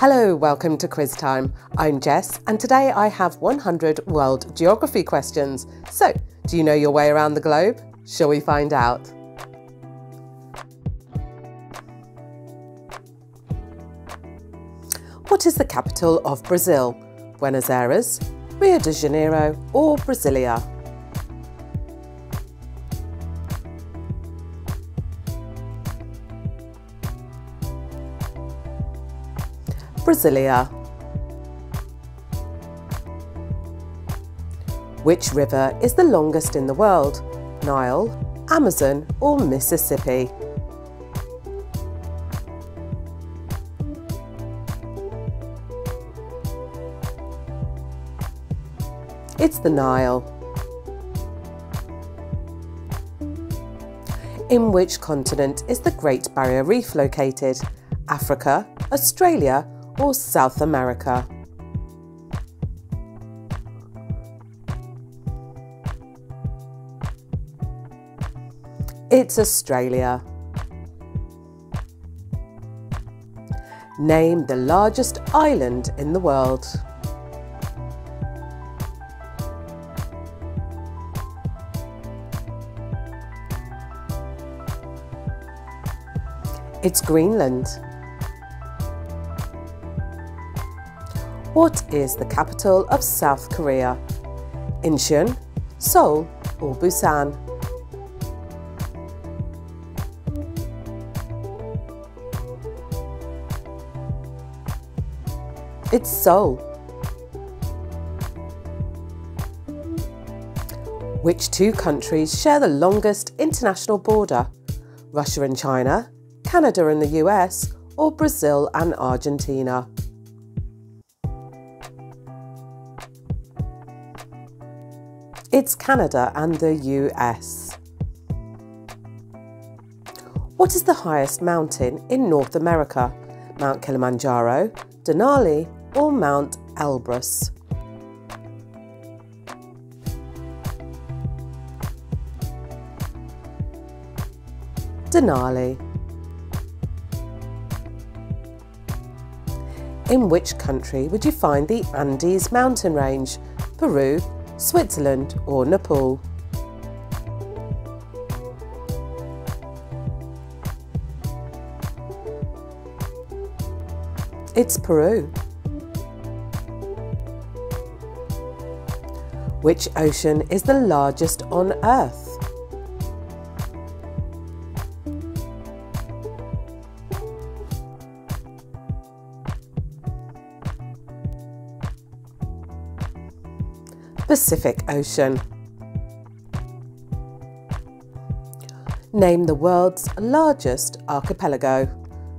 Hello, welcome to Quiz Time. I'm Jess, and today I have 100 World Geography questions. So, do you know your way around the globe? Shall we find out? What is the capital of Brazil? Buenos Aires, Rio de Janeiro, or Brasilia? Brasilia. Which river is the longest in the world? Nile, Amazon, or Mississippi? It's the Nile. In which continent is the Great Barrier Reef located? Africa, Australia, or South America? It's Australia. Name the largest island in the world. It's Greenland. What is the capital of South Korea? Incheon, Seoul, or Busan? It's Seoul. Which two countries share the longest international border? Russia and China, Canada and the US, or Brazil and Argentina? It's Canada and the US. What is the highest mountain in North America? Mount Kilimanjaro, Denali, or Mount Elbrus? Denali. In which country would you find the Andes mountain range? Peru, Switzerland, or Nepal? It's Peru. Which ocean is the largest on Earth? Pacific Ocean. Name the world's largest archipelago.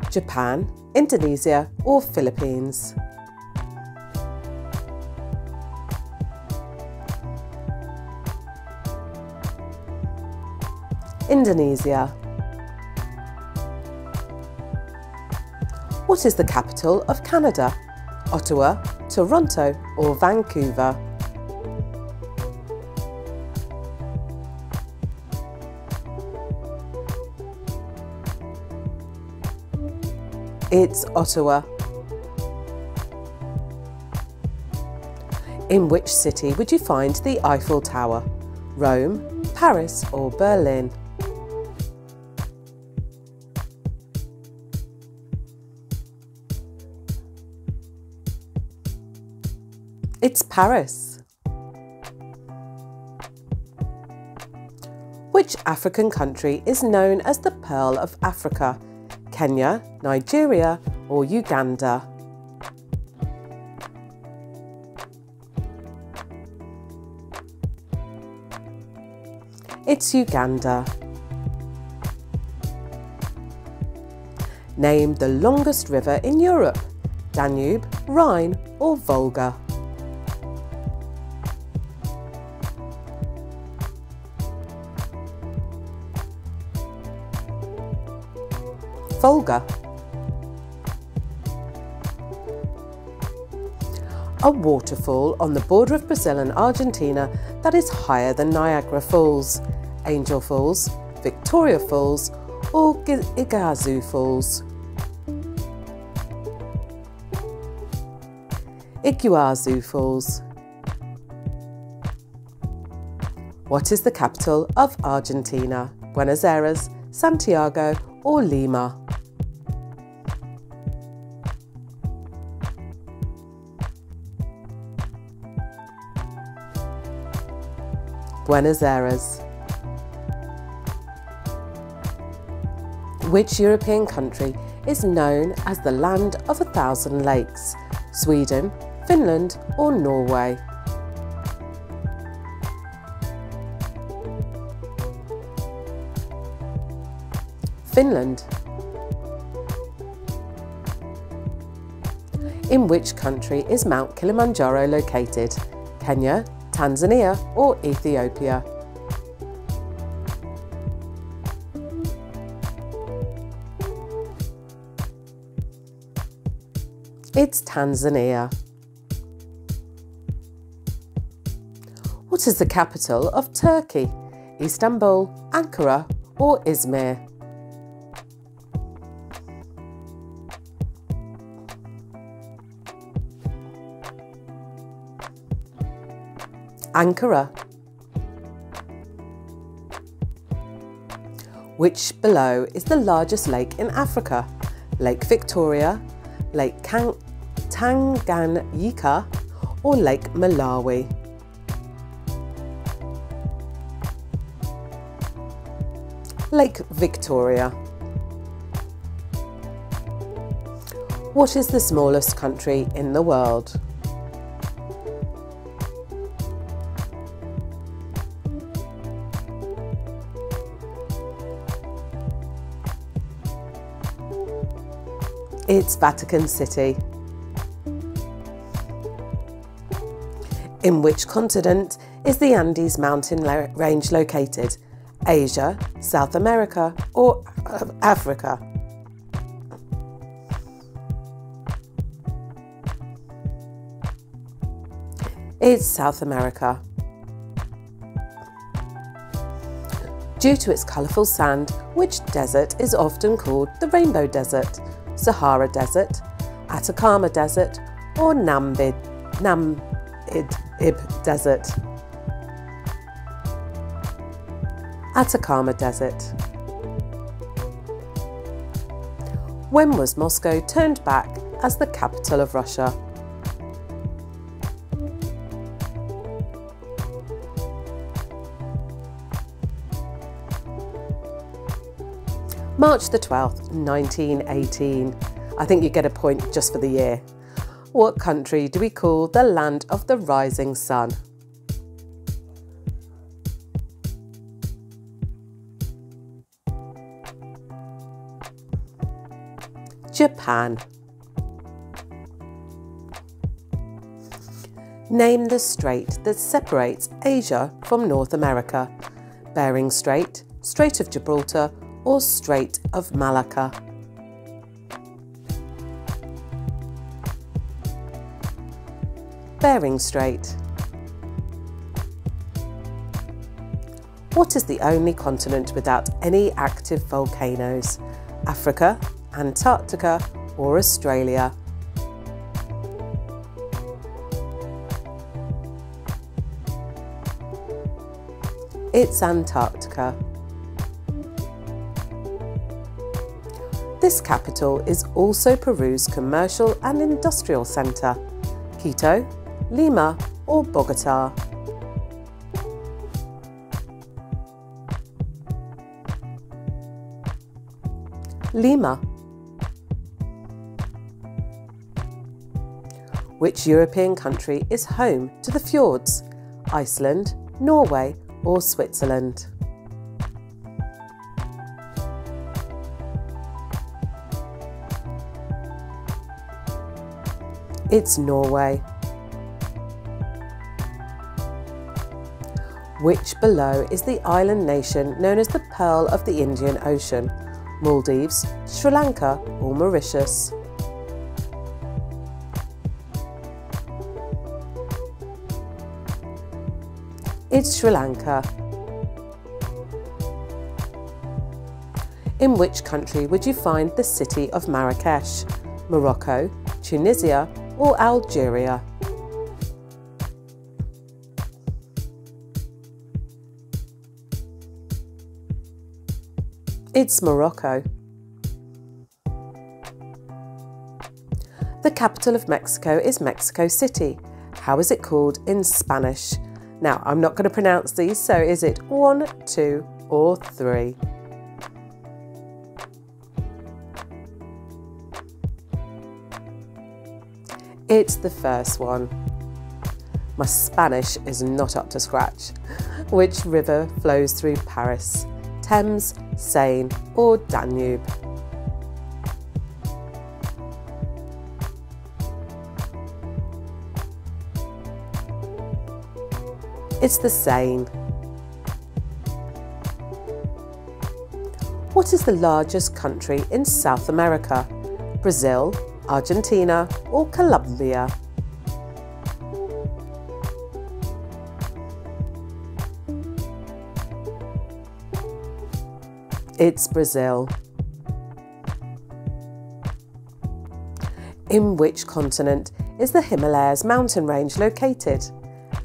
Japan, Indonesia, or Philippines? Indonesia. What is the capital of Canada? Ottawa, Toronto, or Vancouver? It's Ottawa. In which city would you find the Eiffel Tower? Rome, Paris, or Berlin? It's Paris. Which African country is known as the Pearl of Africa? Kenya, Nigeria, or Uganda? It's Uganda. Name the longest river in Europe. Danube, Rhine, or Volga? Volga. A waterfall on the border of Brazil and Argentina that is higher than Niagara Falls. Angel Falls, Victoria Falls, or Iguazu Falls? Iguazu Falls. What is the capital of Argentina? Buenos Aires, Santiago or Lima? Buenos Aires. Which European country is known as the land of 1,000 lakes? Sweden, Finland or Norway? Finland. In which country is Mount Kilimanjaro located? Kenya, Tanzania or Ethiopia? It's Tanzania. What is the capital of Turkey? Istanbul, Ankara or Izmir? Ankara. Which below is the largest lake in Africa? Lake Victoria, Lake Tanganyika or Lake Malawi? Lake Victoria. What is the smallest country in the world? It's Vatican City. In which continent is the Andes mountain range located? Asia, South America or Africa? It's South America. Due to its colourful sand, which desert is often called the Rainbow Desert? Sahara Desert, Atacama Desert or Namib Desert? Atacama Desert. When was Moscow turned back as the capital of Russia? March the 12th, 1918. I think you get a point just for the year. What country do we call the land of the rising sun? Japan. Name the strait that separates Asia from North America. Bering Strait, Strait of Gibraltar or Strait of Malacca? Bering Strait. What is the only continent without any active volcanoes? Africa, Antarctica or Australia? It's Antarctica. This capital is also Peru's commercial and industrial centre. Quito, Lima or Bogotá? Lima. Which European country is home to the fjords? Iceland, Norway or Switzerland? It's Norway. Which below is the island nation known as the Pearl of the Indian Ocean? Maldives, Sri Lanka or Mauritius? It's Sri Lanka. In which country would you find the city of Marrakesh? Morocco, Tunisia or Algeria? It's Morocco. The capital of Mexico is Mexico City. How is it called in Spanish? Now, I'm not going to pronounce these, so is it 1, 2, or 3? It's the first one. My Spanish is not up to scratch. Which river flows through Paris? Thames, Seine, or Danube? It's the Seine. What is the largest country in South America? Brazil, Argentina, or Colombia? It's Brazil. In which continent is the Himalayas mountain range located?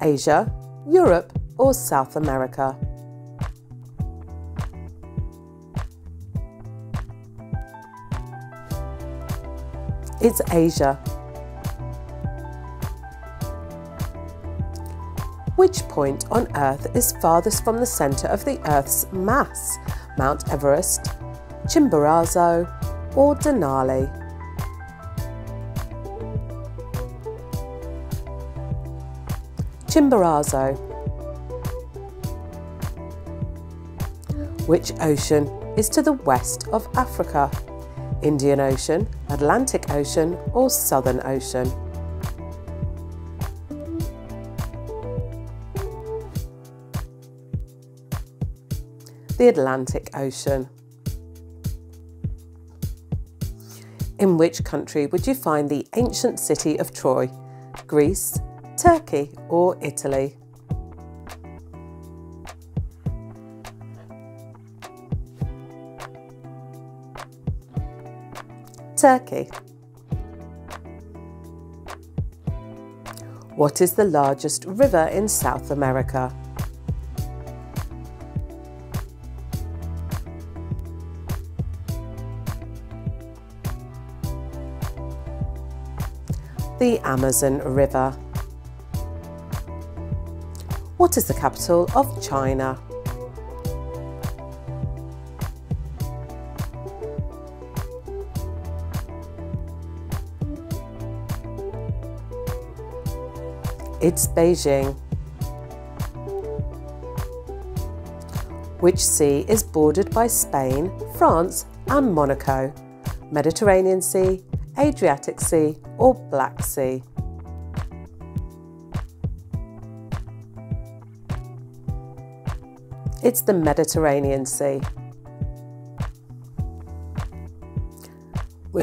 Asia, Europe, or South America? It's Asia. Which point on Earth is farthest from the centre of the Earth's mass? Mount Everest, Chimborazo, or Denali? Chimborazo. Which ocean is to the west of Africa? Indian Ocean, Atlantic Ocean, or Southern Ocean? The Atlantic Ocean. In which country would you find the ancient city of Troy? Greece, Turkey, or Italy? Turkey. What is the largest river in South America? The Amazon River. What is the capital of China? It's Beijing. Which sea is bordered by Spain, France, and Monaco? Mediterranean Sea, Adriatic Sea, or Black Sea? It's the Mediterranean Sea.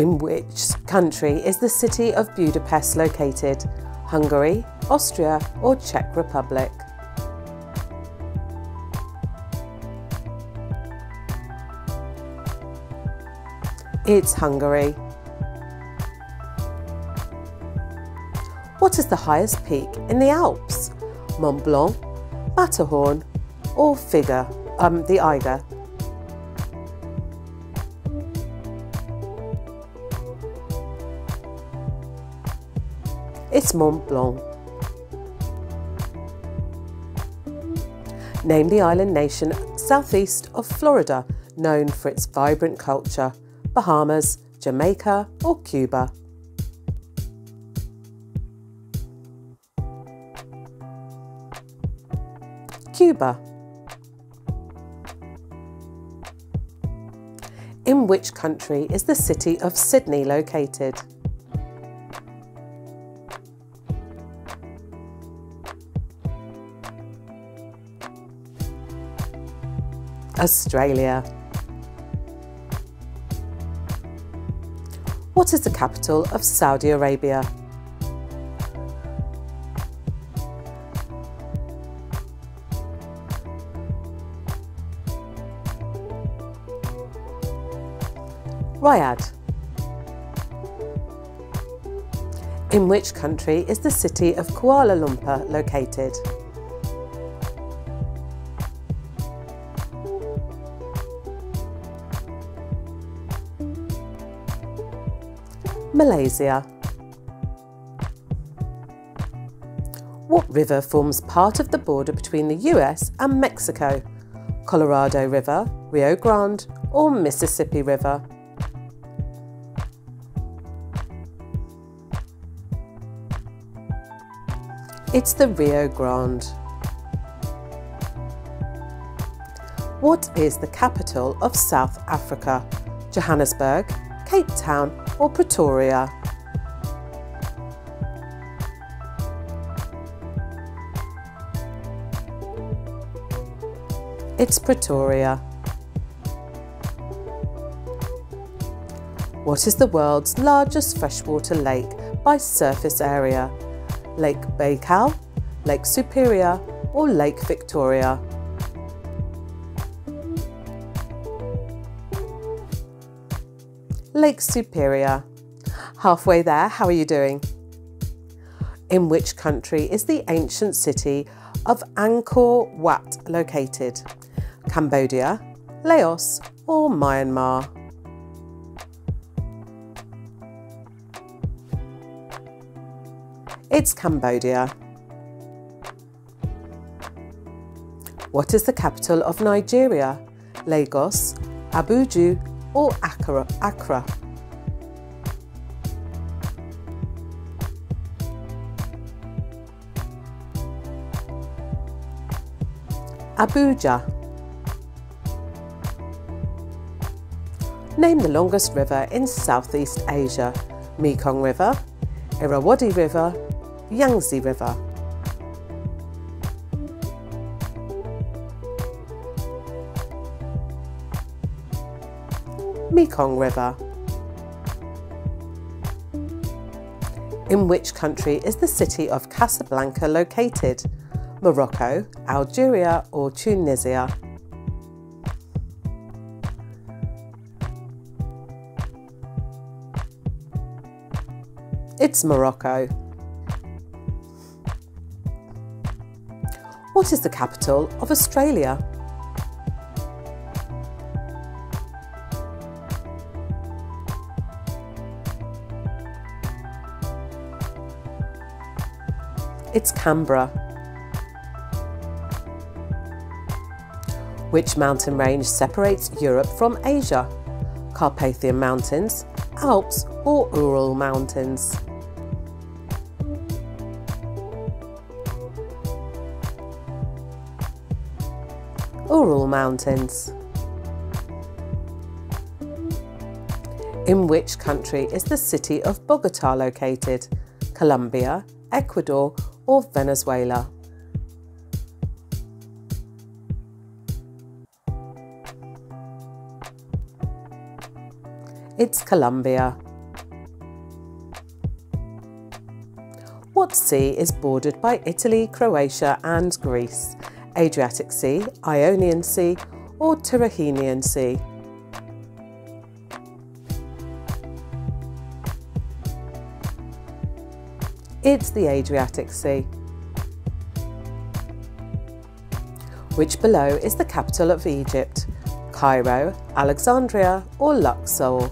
In which country is the city of Budapest located? Hungary, Austria, or Czech Republic? It's Hungary. What is the highest peak in the Alps? Mont Blanc, Matterhorn, or the Eiger? It's Mont Blanc. Name the island nation southeast of Florida, known for its vibrant culture. Bahamas, Jamaica, or Cuba? Cuba. In which country is the city of Sydney located? Australia. What is the capital of Saudi Arabia? Riyadh. In which country is the city of Kuala Lumpur located? Malaysia. What river forms part of the border between the US and Mexico? Colorado River, Rio Grande, or Mississippi River? It's the Rio Grande. What is the capital of South Africa? Johannesburg, Cape Town, or Pretoria? It's Pretoria. What is the world's largest freshwater lake by surface area? Lake Baikal, Lake Superior, or Lake Victoria? Lake Superior. Halfway there, how are you doing? In which country is the ancient city of Angkor Wat located? Cambodia, Laos, or Myanmar? It's Cambodia. What is the capital of Nigeria? Lagos, Abuja, or Accra? Abuja. Name the longest river in Southeast Asia. Mekong River, Irrawaddy River, Yangtze River. Mekong River. In which country is the city of Casablanca located? Morocco, Algeria, or Tunisia? It's Morocco. What is the capital of Australia? It's Canberra. Which mountain range separates Europe from Asia? Carpathian Mountains, Alps, or Ural Mountains? Ural Mountains. In which country is the city of Bogota located? Colombia, Ecuador, or Venezuela? It's Colombia. What sea is bordered by Italy, Croatia and Greece? Adriatic Sea, Ionian Sea, or Tyrrhenian Sea? It's the Adriatic Sea. Which below is the capital of Egypt? Cairo, Alexandria, or Luxor?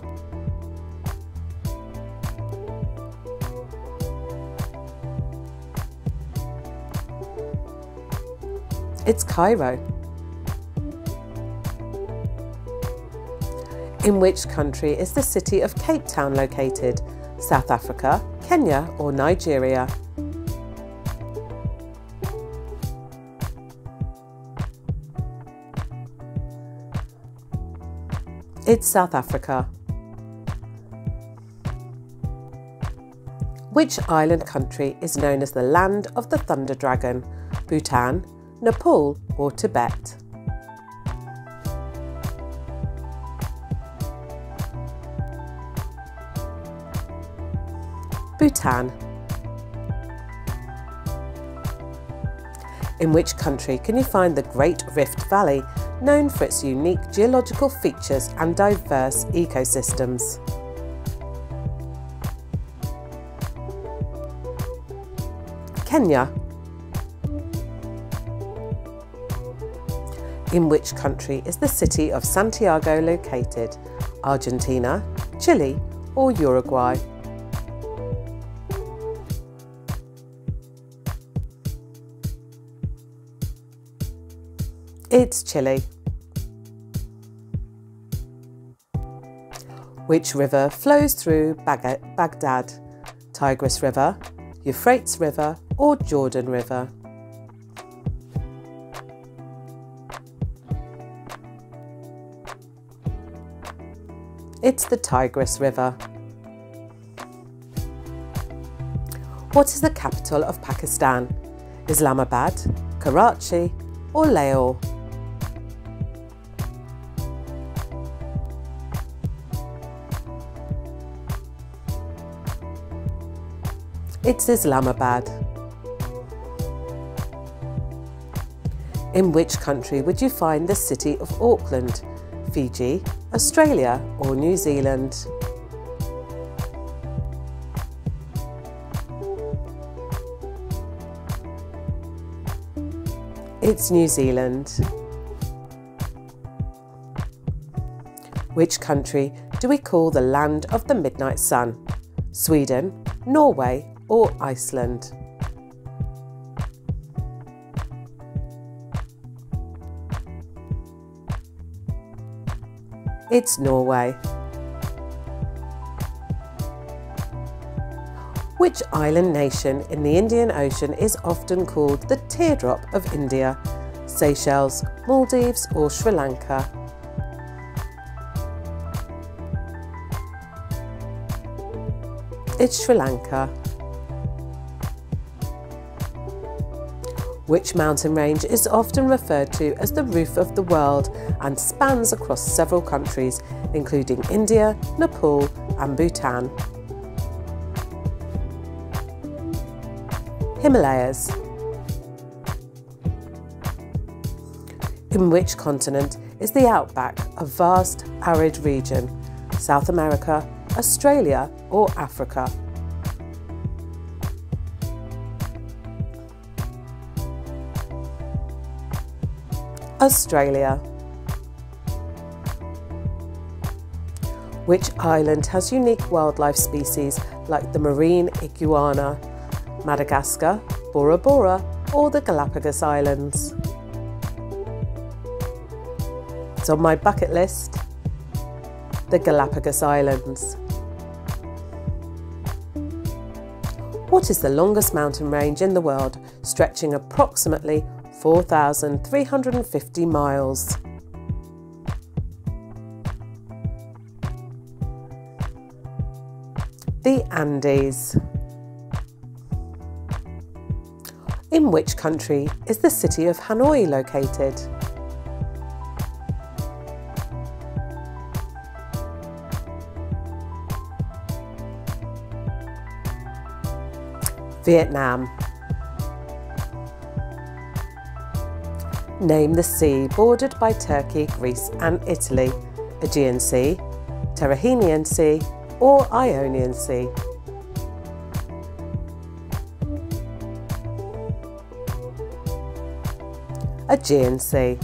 It's Cairo. In which country is the city of Cape Town located? South Africa, Kenya, or Nigeria? It's South Africa. Which island country is known as the land of the Thunder Dragon? Bhutan, Nepal, or Tibet? Bhutan. In which country can you find the Great Rift Valley, known for its unique geological features and diverse ecosystems? Kenya. In which country is the city of Santiago located? Argentina, Chile, or Uruguay? it's Chile. Which river flows through Baghdad? Tigris River, Euphrates River, or Jordan River? It's the Tigris River. What is the capital of Pakistan? Islamabad, Karachi, or Lahore? It's Islamabad. In which country would you find the city of Auckland? Fiji, Australia, or New Zealand? It's New Zealand. Which country do we call the land of the midnight sun? Sweden, Norway, or Iceland? It's Norway. Which island nation in the Indian Ocean is often called the teardrop of India? Seychelles, Maldives, or Sri Lanka? It's Sri Lanka. Which mountain range is often referred to as the roof of the world and spans across several countries, including India, Nepal, and Bhutan? Himalayas. In which continent is the outback a vast, arid region? South America, Australia, or Africa? Australia. Which island has unique wildlife species like the marine iguana? Madagascar, Bora Bora, or the Galapagos Islands? It's on my bucket list, the Galapagos Islands. What is the longest mountain range in the world, stretching approximately 4,350 miles? The Andes. In which country is the city of Hanoi located? Vietnam. Name the sea bordered by Turkey, Greece and Italy. Aegean Sea, Tyrrhenian Sea, or Ionian Sea? Aegean Sea.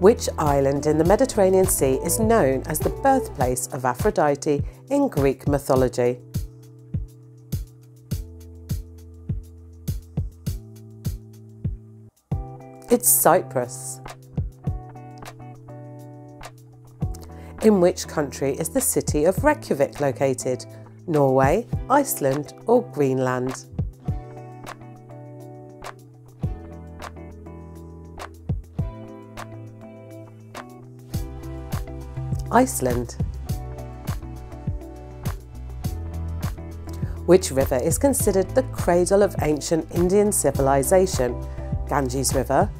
Which island in the Mediterranean Sea is known as the birthplace of Aphrodite in Greek mythology? It's Cyprus. In which country is the city of Reykjavik located? Norway, Iceland, or Greenland? Iceland. Which river is considered the cradle of ancient Indian civilization? Ganges River,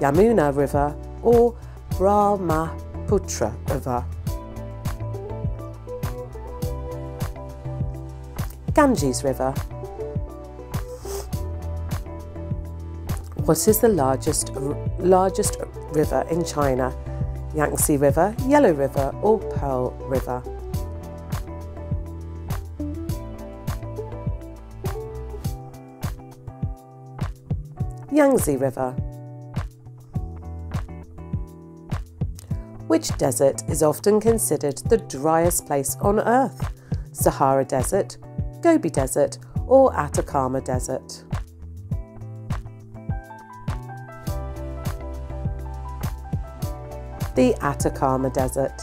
Yamuna River, or Brahmaputra River? Ganges River. What is the largest river in China? Yangtze River, Yellow River, or Pearl River? Yangtze River. Which desert is often considered the driest place on Earth? Sahara Desert, Gobi Desert, or Atacama Desert? the Atacama Desert.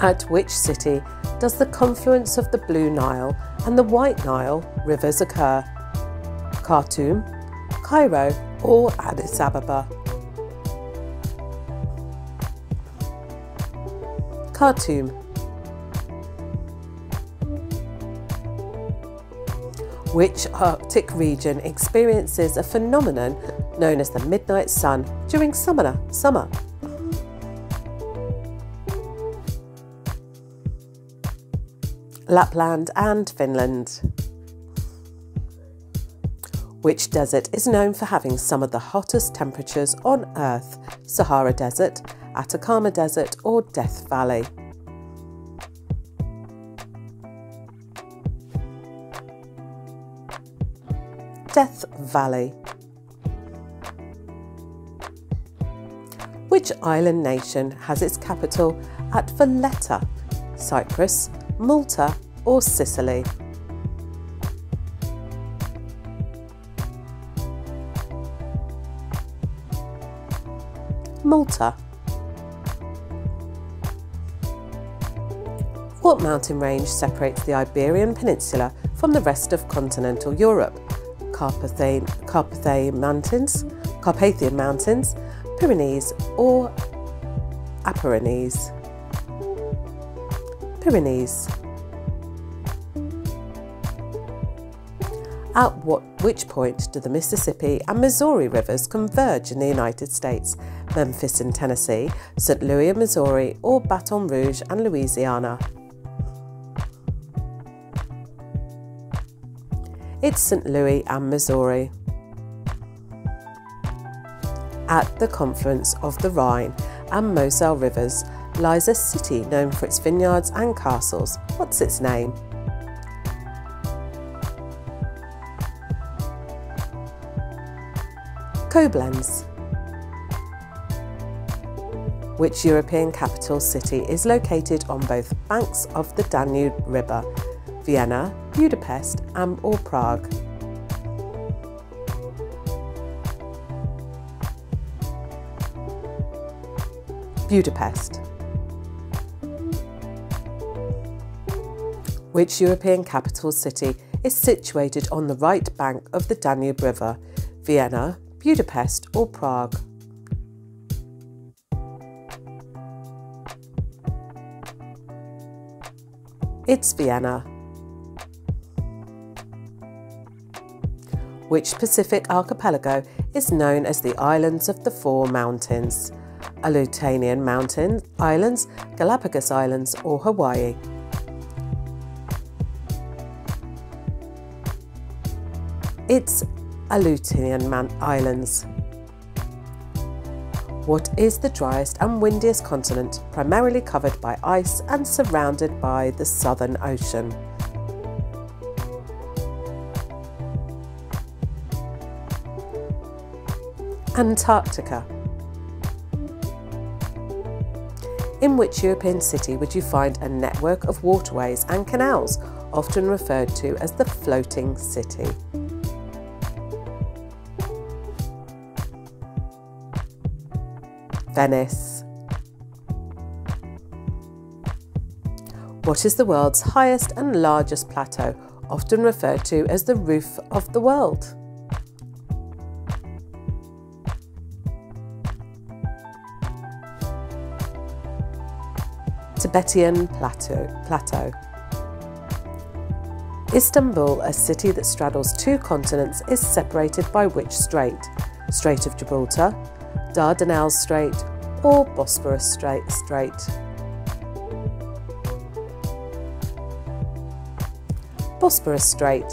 At which city does the confluence of the Blue Nile and the White Nile rivers occur? Khartoum, Cairo or Addis Ababa? Khartoum. Which Arctic region experiences a phenomenon known as the midnight sun during summer? Lapland and Finland. Which desert is known for having some of the hottest temperatures on Earth? Sahara Desert, Atacama Desert or Death Valley? Death Valley. Which island nation has its capital at Valletta? Cyprus, Malta or Sicily? Malta. What mountain range separates the Iberian Peninsula from the rest of continental Europe? Carpathian Mountains, Pyrenees or Apennines? Pyrenees. At which point do the Mississippi and Missouri rivers converge in the United States? Memphis in Tennessee, St. Louis in Missouri or Baton Rouge and Louisiana? It's St. Louis and Missouri. At the confluence of the Rhine and Moselle rivers lies a city known for its vineyards and castles. What's its name? Koblenz. Which European capital city is located on both banks of the Danube River? Vienna, Budapest or Prague? Budapest. Which European capital city is situated on the right bank of the Danube River? Vienna, Budapest or Prague? It's Vienna. Which Pacific archipelago is known as the Islands of the Four Mountains? Aleutian Mountain Islands, Galapagos Islands or Hawaii? It's Aleutian Islands. What is the driest and windiest continent, primarily covered by ice and surrounded by the Southern Ocean? Antarctica. In which European city would you find a network of waterways and canals, often referred to as the floating city? Venice. What is the world's highest and largest plateau, often referred to as the roof of the world? Tibetan Plateau. Istanbul, a city that straddles two continents, is separated by which strait? Strait of Gibraltar, Dardanelles Strait or Bosporus Strait? Bosporus Strait.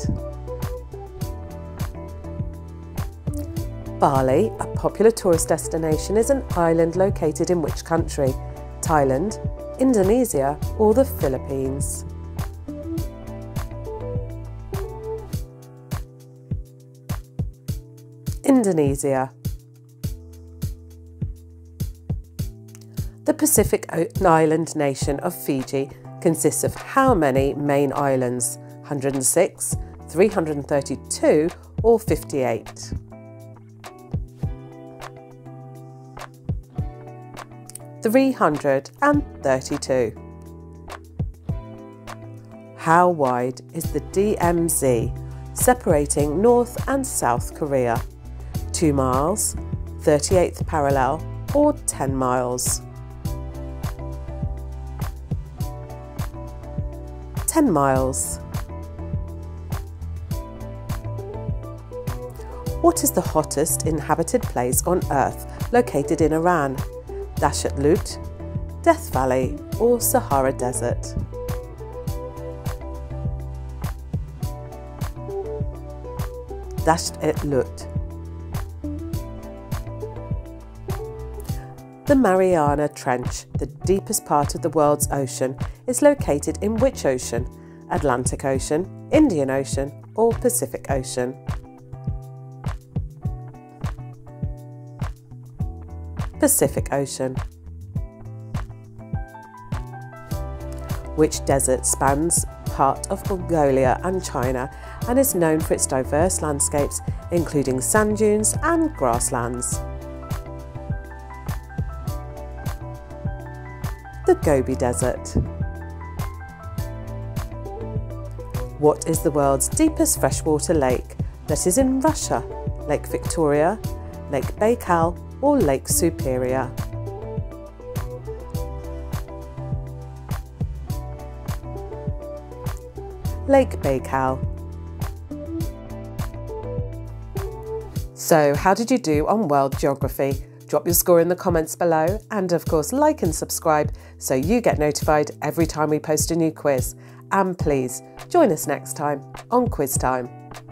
Bali, a popular tourist destination, is an island located in which country? Thailand, Indonesia or the Philippines? Indonesia. The Pacific island nation of Fiji consists of how many main islands? 106, 332 or 58? 332. How wide is the DMZ separating North and South Korea? 2 miles, 38th parallel or 10 miles? 10 miles. What is the hottest inhabited place on Earth located in Iran? Dasht Lut, Death Valley or Sahara Desert? Dasht Lut. The Mariana Trench, the deepest part of the world's ocean, is located in which ocean? Atlantic Ocean, Indian Ocean or Pacific Ocean? Pacific Ocean. Which desert spans part of Mongolia and China and is known for its diverse landscapes including sand dunes and grasslands? The Gobi Desert. What is the world's deepest freshwater lake that is in Russia? Lake Victoria, Lake Baikal or Lake Superior? Lake Baikal. So how did you do on world geography? Drop your score in the comments below and of course like and subscribe so you get notified every time we post a new quiz. And please join us next time on Quiz Time.